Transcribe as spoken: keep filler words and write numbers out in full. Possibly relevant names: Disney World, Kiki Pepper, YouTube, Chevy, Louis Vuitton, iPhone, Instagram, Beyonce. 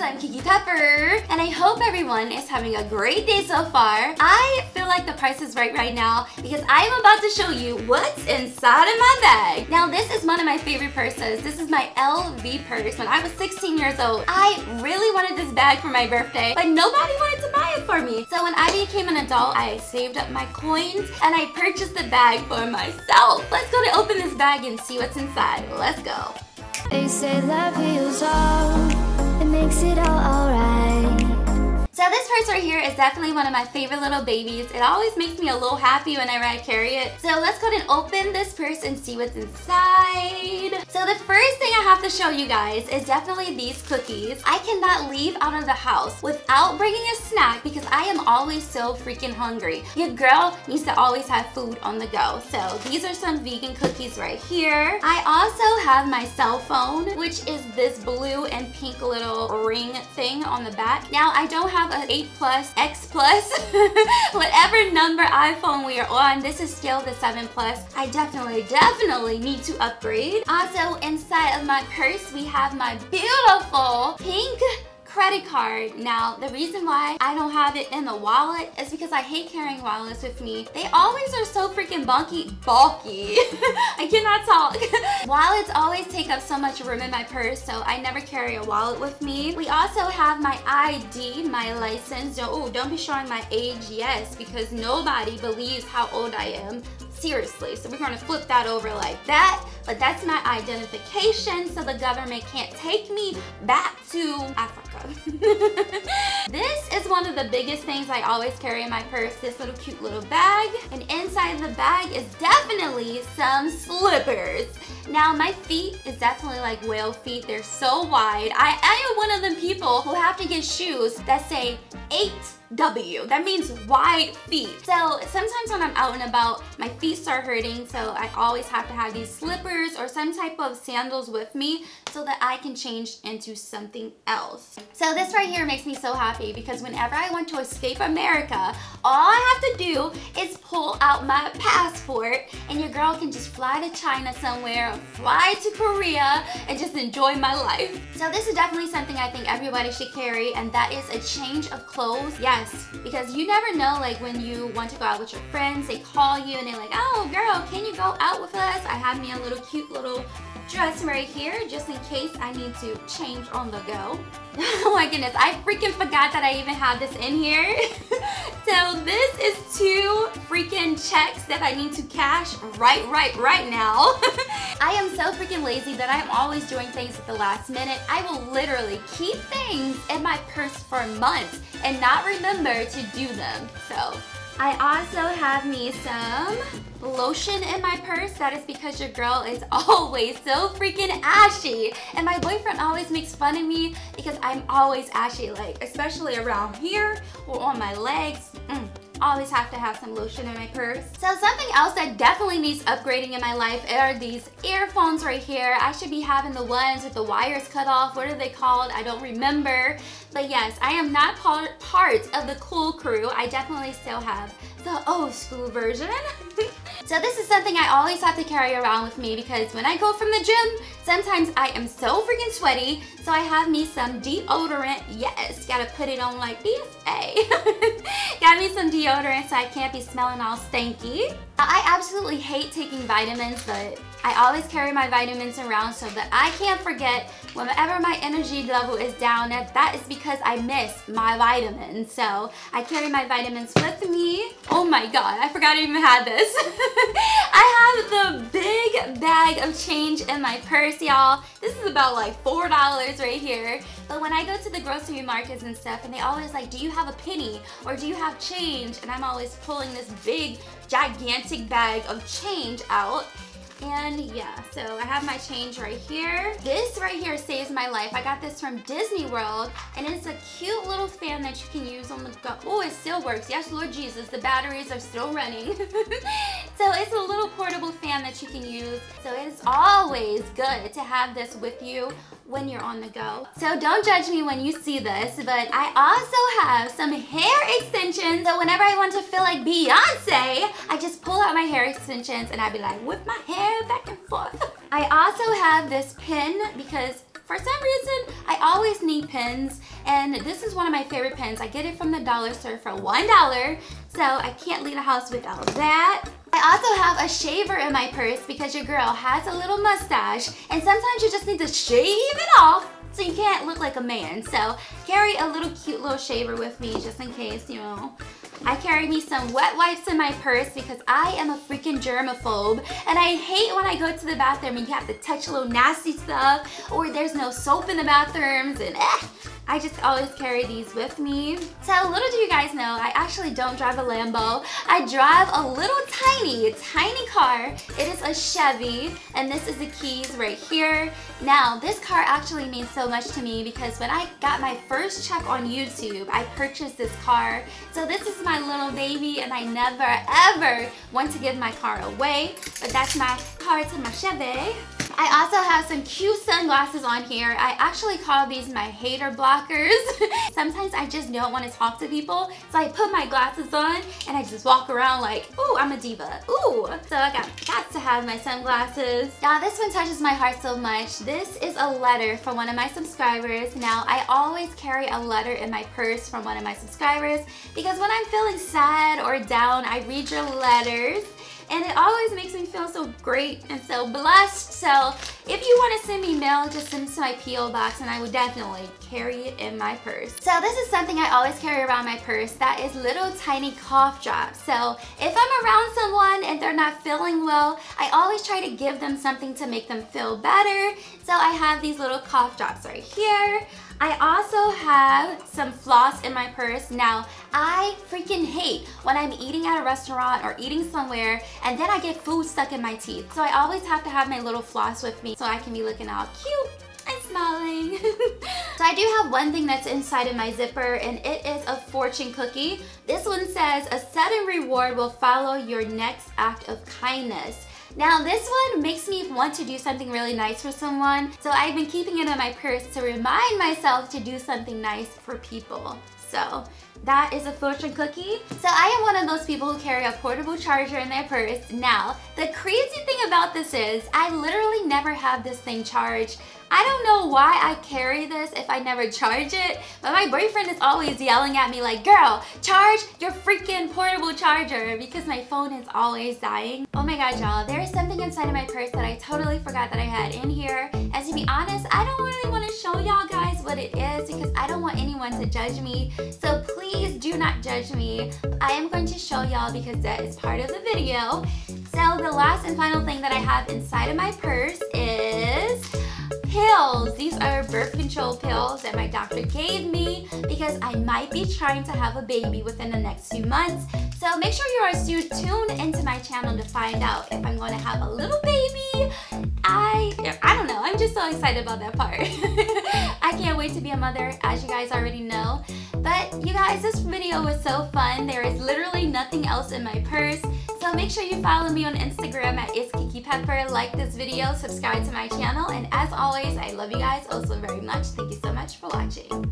guys, I'm Kiki Pepper, and I hope everyone is having a great day so far. I feel like the price is right right now because I'm about to show you what's inside of my bag. Now, this is one of my favorite purses. This is my L V purse. When I was sixteen years old, I really wanted this bag for my birthday, but nobody wanted to buy it for me. So when I became an adult, I saved up my coins and I purchased the bag for myself. Let's go to open this bag and see what's inside. Let's go. They say love heals all, it makes it all alright. So this purse right here is definitely one of my favorite little babies. It always makes me a little happy whenever I carry it. So let's go ahead and open this purse and see what's inside. So the first thing I have to show you guys is definitely these cookies. I cannot leave out of the house without bringing a snack because I am always so freaking hungry. Your girl needs to always have food on the go. So these are some vegan cookies right here. I also have my cell phone, which is this blue and pink little ring thing on the back. Now I don't have an eight plus, X plus, whatever number iPhone we are on. This is still the seven plus. I definitely, definitely need to upgrade. Also, inside of my purse, we have my beautiful pink credit card. Now, the reason why I don't have it in the wallet is because I hate carrying wallets with me. They always are so freaking bulky. Bulky. I cannot talk. Wallets always take up so much room in my purse, so I never carry a wallet with me. We also have my I D, my license. Oh, don't be showing my age, yes, because nobody believes how old I am. Seriously, so we're gonna flip that over like that. But that's my identification, so the government can't take me back to Africa. This is one of the biggest things I always carry in my purse, this little cute little bag. And inside the bag is definitely some slippers. Now, my feet is definitely like whale feet. They're so wide. I, I am one of the people who have to get shoes that say eight W. That means wide feet. So sometimes when I'm out and about, my feet start hurting, so I always have to have these slippers or some type of sandals with me so that I can change into something else. So this right here makes me so happy because whenever I want to escape America, all I have to do is pull out my passport and your girl can just fly to China somewhere, fly to Korea, and just enjoy my life. So this is definitely something I think everybody should carry, and that is a change of clothes. Yes, because you never know, like when you want to go out with your friends, they call you and they're like, oh girl, can you go out with us? I have me a little cute little dress right here just in case I need to change on the go. Oh my goodness, I freaking forgot that I even have this in here. So this is two freaking checks that I need to cash right right right now. I am so freaking lazy that I'm always doing things at the last minute. I will literally keep things in my purse for months and not remember to do them. So I also have me some lotion in my purse. That is because your girl is always so freaking ashy. And my boyfriend always makes fun of me because I'm always ashy, like especially around here or on my legs. Mm. Always have to have some lotion in my purse. So something else that definitely needs upgrading in my life are these earphones right here. I should be having the ones with the wires cut off. What are they called? I don't remember. But yes, I am not part of the cool crew. I definitely still have the old school version. So this is something I always have to carry around with me because when I go from the gym, sometimes I am so freaking sweaty. So I have me some deodorant. Yes, gotta put it on like B S A. Got me some deodorant so I can't be smelling all stanky. I absolutely hate taking vitamins, but I always carry my vitamins around so that I can't forget whenever my energy level is down. That is because I miss my vitamins. So I carry my vitamins with me. Oh my God, I forgot I even had this. I have the big bag of change in my purse, y'all. This is about like four dollars right here. But when I go to the grocery markets and stuff, and they always like, do you have a penny or do you have change? And I'm always pulling this big, gigantic bag of change out. And yeah, so I have my change right here. This right here saves my life. I got this from Disney World, and it's a cute little fan that you can use on the go. Oh, it still works. Yes, Lord Jesus, the batteries are still running. So it's a little portable fan that you can use. So it's always good to have this with you when you're on the go. So don't judge me when you see this, but I also have some hair extensions. So whenever I want to feel like Beyonce, I just pull out my hair extensions and I'd be like, whip my hair back and forth. I also have this pin because for some reason I always need pins, And this is one of my favorite pens. I get it from the dollar store for one dollar. So I can't leave the house without that. I also have a shaver in my purse because your girl has a little mustache. And sometimes you just need to shave it off so you can't look like a man. So carry a little cute little shaver with me just in case, you know. I carry me some wet wipes in my purse because I am a freaking germaphobe and I hate when I go to the bathroom and you have to touch a little nasty stuff or there's no soap in the bathrooms and eh, I just always carry these with me. So little do you guys know, I actually don't drive a Lambo. I drive a little tiny, tiny car. It is a Chevy and this is the keys right here. Now this car actually means so much to me because when I got my first check on YouTube, I purchased this car. So this is my my little baby and I never ever want to give my car away, but that's my car to my Chevy. I also have some cute sunglasses on here. I actually call these my hater blockers. Sometimes I just don't want to talk to people, so I put my glasses on and I just walk around like, ooh, I'm a diva, ooh. So I got, got to have my sunglasses. Now this one touches my heart so much. This is a letter from one of my subscribers. Now I always carry a letter in my purse from one of my subscribers because when I'm feeling sad or down, I read your letters. And it always makes me feel so great and so blessed. So if you want to send me mail, just send it to my P O box and I would definitely carry it in my purse. So this is something I always carry around my purse. That is little tiny cough drops. So if I'm around someone and they're not feeling well, I always try to give them something to make them feel better. So I have these little cough drops right here. I also have some floss in my purse. Now, I freaking hate when I'm eating at a restaurant or eating somewhere and then I get food stuck in my teeth. So I always have to have my little floss with me so I can be looking all cute and smiling. So I do have one thing that's inside of my zipper and it is a fortune cookie. This one says, a sudden reward will follow your next act of kindness. Now this one makes me want to do something really nice for someone, so I've been keeping it in my purse to remind myself to do something nice for people. So that is a fortune cookie. So I am one of those people who carry a portable charger in their purse. Now, the crazy thing about this is I literally never have this thing charged. I don't know why I carry this if I never charge it, but my boyfriend is always yelling at me like, girl, charge your freaking portable charger because my phone is always dying. Oh my God, y'all, there is something inside of my purse that I totally forgot that I had in here. And to be honest, I don't really want to show y'all guys what it is because I don't want anyone to judge me. So please do not judge me. I am going to show y'all because that is part of the video. So the last and final thing that I have inside of my purse is pills. These are birth control pills that my doctor gave me because I might be trying to have a baby within the next few months. So make sure you are still tuned into my channel to find out if I'm going to have a little baby. I, I don't know. I'm just so excited about that part. I can't wait to be a mother, as you guys already know. But you guys, this video was so fun. There is literally nothing else in my purse. So make sure you follow me on Instagram at It's Kiki Pepper, like this video, subscribe to my channel, and as always, I love you guys also very much. Thank you so much for watching.